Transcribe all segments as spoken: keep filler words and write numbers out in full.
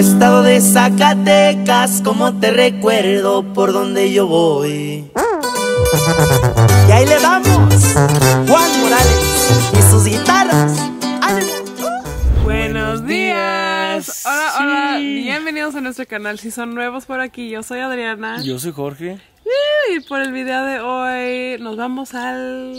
Estado de Zacatecas, como te recuerdo por donde yo voy. Y ahí le damos, Juan Morales y sus guitarras. Buenos días. Hola, hola, sí. Bienvenidos a nuestro canal. Si son nuevos por aquí, yo soy Adriana. Yo soy Jorge. Y por el video de hoy nos vamos al...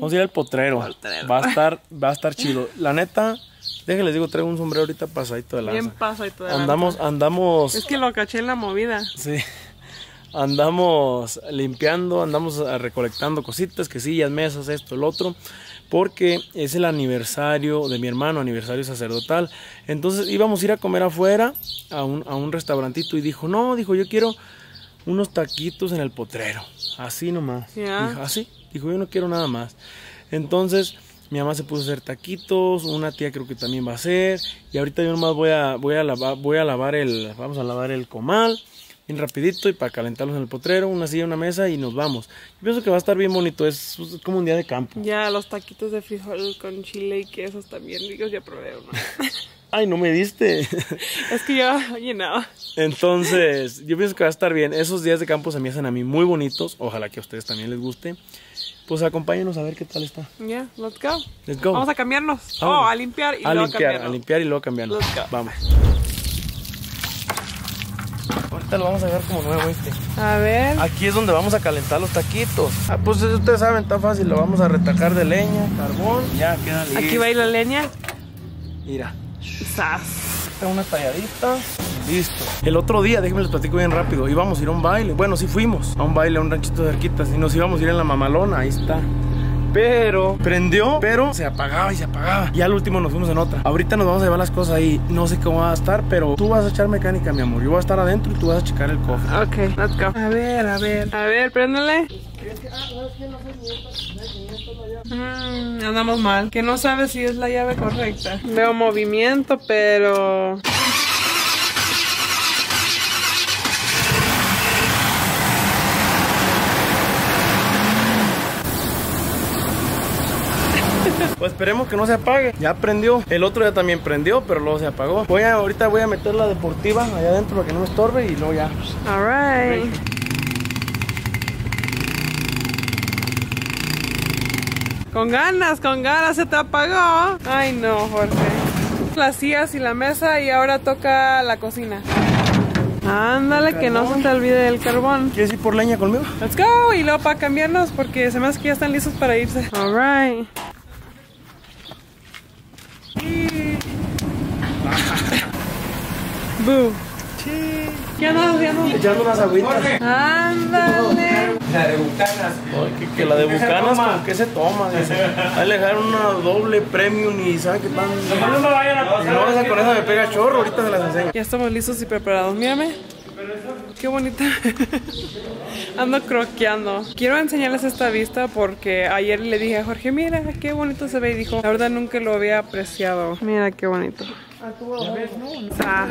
Vamos a ir al potrero, potrero. Va a estar, va a estar chido. La neta, déjenles digo, traigo un sombrero ahorita pasadito de lanza. Bien pasadito de lanza. Andamos, andamos... Es que lo caché en la movida. Sí. Andamos limpiando, andamos recolectando cositas, quesillas, mesas, esto, el otro, porque es el aniversario de mi hermano, aniversario sacerdotal. Entonces íbamos a ir a comer afuera a un, a un restaurantito y dijo, no, dijo, yo quiero unos taquitos en el potrero, así nomás. Yeah. Dijo, así, dijo, yo no quiero nada más. Entonces mi mamá se puso a hacer taquitos, una tía creo que también va a hacer, y ahorita yo nomás voy a, voy a, lavar, voy a lavar el, vamos a lavar el comal, bien rapidito, y para calentarlos en el potrero, una silla, una mesa y nos vamos. Yo pienso que va a estar bien bonito, es como un día de campo. Ya, los taquitos de frijol con chile y queso también ricos, ya probé uno. Ay, no me diste. Es que yo, you know. Entonces, yo pienso que va a estar bien. Esos días de campo se me hacen a mí muy bonitos. Ojalá que a ustedes también les guste. Pues acompáñenos a ver qué tal está. Yeah, let's go. Let's go. Vamos a cambiarnos. Oh, oh a limpiar y a luego limpiar, a, a limpiar y luego cambiarnos. Let's go. Vamos. Ahorita lo vamos a ver como nuevo este. A ver. Aquí es donde vamos a calentar los taquitos. Ah, pues ustedes saben, está fácil. Lo vamos a retacar de leña, carbón. Ya, queda listo. Aquí va a ir la leña. Mira. Una talladita. Listo. El otro día, déjenme les platico bien rápido, íbamos a ir a un baile. Bueno, sí fuimos a un baile, a un ranchito cerquita. Y nos íbamos a ir en la mamalona, ahí está. Pero prendió, pero se apagaba y se apagaba. Y al último nos fuimos en otra. Ahorita nos vamos a llevar las cosas ahí. No sé cómo va a estar, pero tú vas a echar mecánica, mi amor. Yo voy a estar adentro y tú vas a checar el cofre. Ok, let's go. A ver, a ver. A ver, préndele. Mm, andamos mal. Que no sabes si es la llave correcta. Veo movimiento, pero... Pues esperemos que no se apague. Ya prendió. El otro ya también prendió, pero luego se apagó. Voy a, ahorita voy a meter la deportiva allá adentro para que no me estorbe y luego ya. All right. Con ganas, con ganas se te apagó. Ay no, Jorge. Las sillas y la mesa y ahora toca la cocina. Ándale, que no se te olvide el carbón. ¿Quieres ir por leña conmigo? Let's go. Y luego para cambiarnos porque se me hace que ya están listos para irse. All right. Boo. Sí. ¿Qué andas haciendo? Echando unas agüitas. Ándale. La de bucanas. Ay, que, que la de bucanas, ¿con qué se toma? Ahí le dejaron una doble premium y ¿saben qué tan? No, no vayan a pasar. No, esa con esa me pega chorro, ahorita se las enseño. Ya estamos listos y preparados. Mírame. Qué bonita. Ando croqueando. Quiero enseñarles esta vista porque ayer le dije a Jorge, mira qué bonito se ve. Y dijo, la verdad nunca lo había apreciado. Mira qué bonito. ¿Ya ves? No, no. Ah.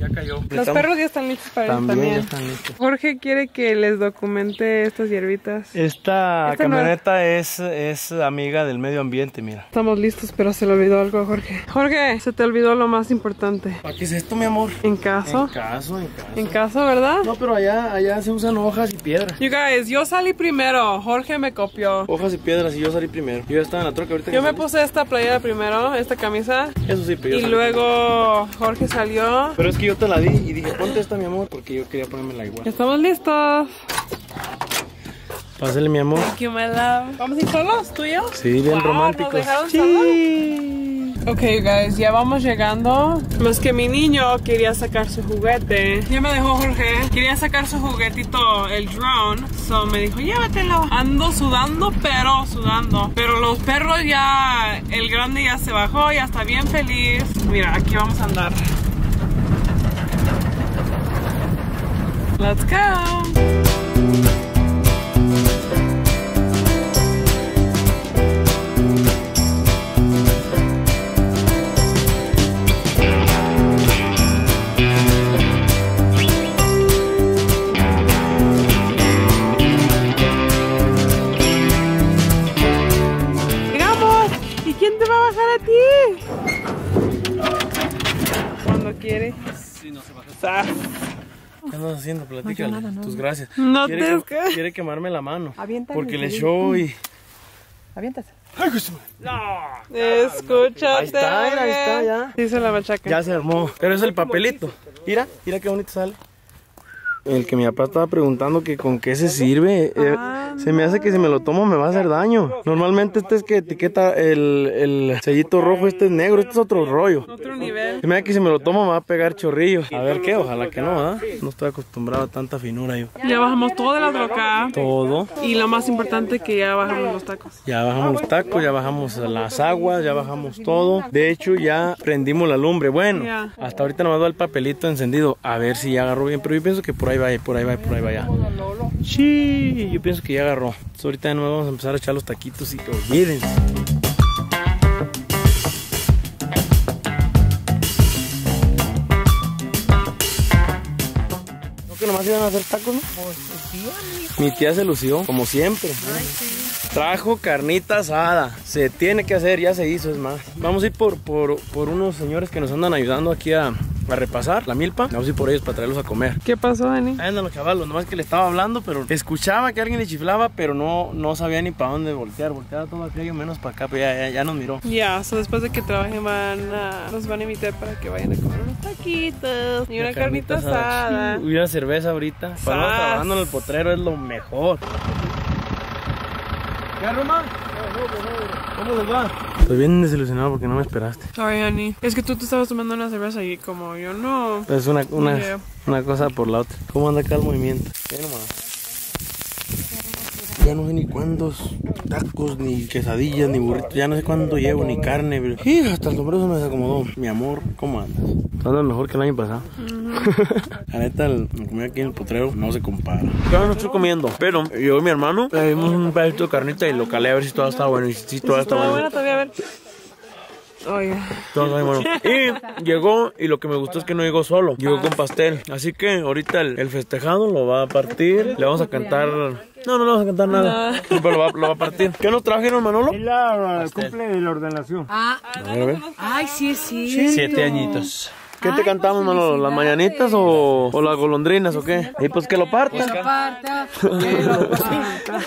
Ya cayó. Los perros ya están listos para también, también. Ya están listos. Jorge quiere que les documente estas hierbitas. Esta, esta camioneta no es, es amiga del medio ambiente, mira. Estamos listos, pero se le olvidó algo a Jorge. Jorge, se te olvidó lo más importante. ¿Para qué es esto, mi amor? En caso. En caso, en caso. En caso, ¿verdad? No, pero allá, allá se usan hojas y piedras. You guys, yo salí primero. Jorge me copió. Hojas y piedras y yo salí primero. Yo ya estaba en la troca ahorita. Yo me salí. Puse esta playera primero, esta camisa. Eso sí, pero yo y salí. Luego Jorge salió. Pero es que yo te la di y dije, ponte esta, mi amor, porque yo quería ponérmela igual. Estamos listos. Pásale, mi amor. Thank you, my love. ¿Vamos a ir solos, tú y yo? Sí, bien wow, románticos. Sí. Ok, you guys, ya vamos llegando. Más que mi niño quería sacar su juguete. Ya me dejó Jorge. Quería sacar su juguetito, el drone. So me dijo, llévatelo. Ando sudando, pero sudando. Pero los perros ya, el grande ya se bajó, ya está bien feliz. Mira, aquí vamos a andar. Let's go. no se bajó. ¿Qué andas haciendo? Platícale. No, nada, no, tus gracias. No quiere, te... quiere quemarme la mano. Aviéntale. Porque le echó y... Aviéntase. ¡Ay, Gustavo! ¡No! Escúchate. Ahí está, ahí está, ya. Hizo la machaca. Ya se armó. Pero es el papelito. Mira, mira qué bonito sale. El que mi papá estaba preguntando que con qué se sirve. Eh, ah, se me hace que si me lo tomo me va a hacer daño. Normalmente este es que etiqueta el, el sellito rojo, este es negro, este es otro rollo. Otro nivel. Se me hace que si me lo tomo me va a pegar chorrillo. A ver qué, ojalá que no, ¿ah? ¿eh? No estoy acostumbrado a tanta finura yo. Ya bajamos toda la troca. Todo. Y lo más importante que ya bajamos los tacos. Ya bajamos los tacos, ya bajamos las aguas, ya bajamos todo. De hecho ya prendimos la lumbre. Bueno, ya. Hasta ahorita nomás va el papelito encendido. A ver si ya agarró bien, pero yo pienso que por ahí. Por ahí va, por ahí va, por ahí va ya. Sí, yo pienso que ya agarró. Entonces ahorita de nuevo vamos a empezar a echar los taquitos y que miren. ¿No que nomás iban a hacer tacos, no? Mi tía se lució, como siempre. Ay, sí. Trajo carnita asada. Se tiene que hacer, ya se hizo, es más. Vamos a ir por, por, por unos señores que nos andan ayudando aquí a... para repasar la milpa, vamos a ir por ellos para traerlos a comer. ¿Qué pasó, Dani? Ahí andan los chavalos, nomás que le estaba hablando, pero escuchaba que alguien le chiflaba, pero no, no sabía ni para dónde voltear. Volteaba todo aquello menos para acá, pero ya, ya, ya nos miró. Ya, yeah, so después de que trabajen van a, nos van a invitar para que vayan a comer unos taquitos y una la carnita, carnita asada. asada. Y una cerveza ahorita. Para no trabajando en el potrero es lo mejor. ¿Qué arruma? ¿Cómo les va? Estoy bien desilusionado porque no me esperaste. Sorry, honey. Es que tú te estabas tomando una cerveza y como yo no... Es pues una, una, yeah. una cosa por la otra. ¿Cómo anda acá el movimiento? ¿Qué nomás? Ya no sé ni cuántos tacos, ni quesadillas, ni burritos. Ya no sé cuánto llevo, ni carne. Pero... Y hasta el sombrero se me desacomodó. Mi amor, ¿cómo andas? Andas mejor que el año pasado. Uh-huh. La neta, la comida aquí en el potrero no se compara. Yo no estoy comiendo, pero yo y mi hermano le dimos un pedacito de carnita y lo calé a ver si todo está bueno. Y si todo está bueno. Oye. Y llegó, y lo que me gustó es que no llegó solo, llegó con pastel. Así que ahorita el, el festejado lo va a partir. Le vamos a cantar. No, no le vamos a cantar nada. No. Pero lo va, lo va a partir. ¿Qué nos trajeron, Manolo? Es la cumple de la ordenación. Ah, ay, sí, sí. Siete añitos. ¿Qué te Ay, cantamos, pues, Manolo? ¿Las mañanitas o, o las golondrinas o qué? Y pues que lo parta. Que lo parta, que lo parta,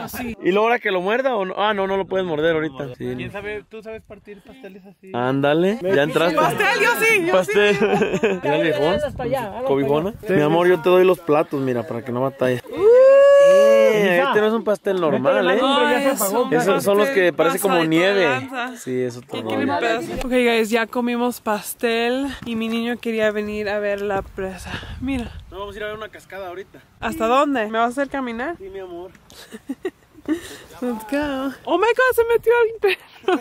pues sí. ¿Y logra que lo muerda o no? Ah, no, no lo puedes morder ahorita. Sí. ¿Quién sabe? ¿Tú sabes partir pasteles así? Ándale, ya entraste. Pastel, yo sí, yo pastel. Sí. Pastel. Mira, viejón, cobijona. Mi amor, yo te doy los platos, mira, para que no batalles. Este no es un pastel normal, ¿eh? No, eso, esos son los que parece como nieve. Sí, eso todo. Ok, guys, ya comimos pastel y mi niño quería venir a ver la presa. Mira. No, vamos a ir a ver una cascada ahorita. ¿Hasta dónde? ¿Me vas a hacer caminar? Sí, mi amor. Let's go. Oh my god, se metió el perro.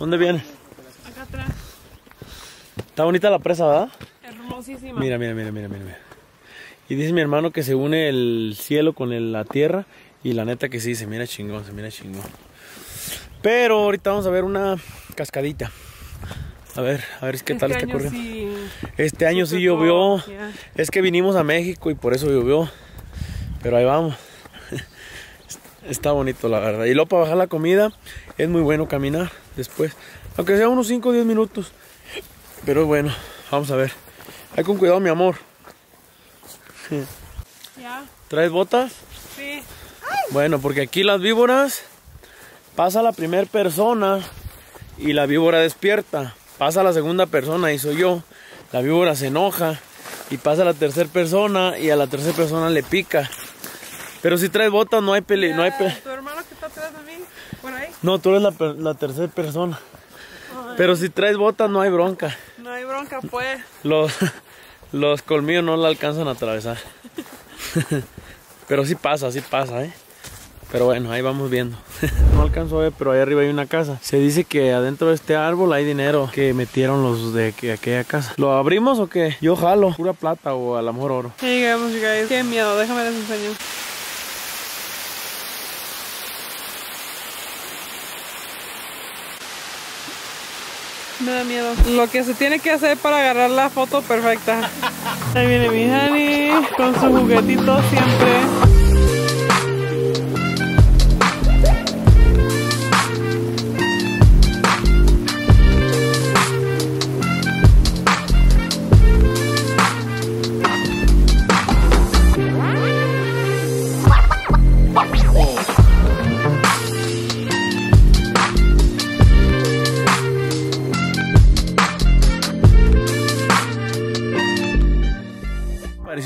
¿Dónde viene? Acá atrás. Está bonita la presa, ¿verdad? Hermosísima. Mira, mira, mira, mira, mira. Y dice mi hermano que se une el cielo con el, la tierra. Y la neta que sí, se mira chingón, se mira chingón. Pero ahorita vamos a ver una cascadita. A ver, a ver qué tal está corriendo. Este año sí llovió. Es que vinimos a México y por eso llovió. Pero ahí vamos. Está bonito, la verdad. Y luego para bajar la comida es muy bueno caminar después. Aunque sea unos cinco o diez minutos. Pero bueno, vamos a ver. Hay con cuidado, mi amor. Sí. ¿Ya? ¿Traes botas? Sí. Bueno, porque aquí las víboras, pasa la primera persona y la víbora despierta. Pasa la segunda persona y soy yo. La víbora se enoja y pasa la tercera persona y a la tercera persona le pica. Pero si traes botas no hay peligro. No hay pe ¿Tu hermano que está atrás de mí? ¿Por ahí? No, tú eres la, la tercera persona. Ay. Pero si traes botas no hay bronca. No hay bronca, pues. Los... Los colmillos no la alcanzan a atravesar. Pero sí pasa, sí pasa, ¿eh? Pero bueno, ahí vamos viendo. No alcanzo a ver, pero ahí arriba hay una casa. Se dice que adentro de este árbol hay dinero que metieron los de aquella casa. ¿Lo abrimos o qué? Yo jalo. Pura plata o a lo mejor oro. Ahí llegamos, you guys. Qué miedo, déjame les enseño. Me da miedo. Lo que se tiene que hacer para agarrar la foto perfecta. Ahí viene mi Dani con su juguetito siempre.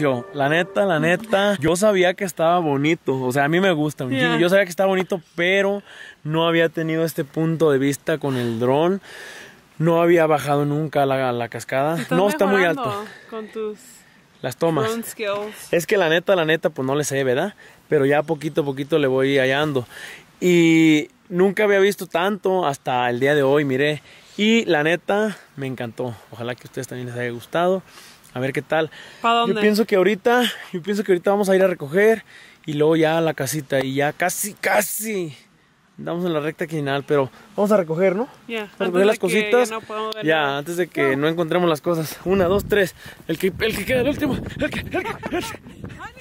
pareció? La neta, la neta, yo sabía que estaba bonito. O sea, a mí me gusta. Yeah. Yo sabía que estaba bonito, pero no había tenido este punto de vista con el dron. No había bajado nunca la, la cascada. No, está muy alto. Con tus las tomas. Es que la neta, la neta, pues no le sé, ¿verdad? Pero ya poquito a poquito le voy hallando. Y nunca había visto tanto hasta el día de hoy, miré. Y la neta, me encantó. Ojalá que a ustedes también les haya gustado. A ver qué tal. ¿Para dónde? Yo pienso que ahorita, yo pienso que ahorita vamos a ir a recoger y luego ya a la casita. Y ya casi, casi andamos en la recta final, pero vamos a recoger, ¿no? Ya, yeah, antes de las cositas. Ya, no ya nada. Antes de que no. no encontremos las cosas. Una, dos, tres. El que, el que queda, el último. El que, el que, el que.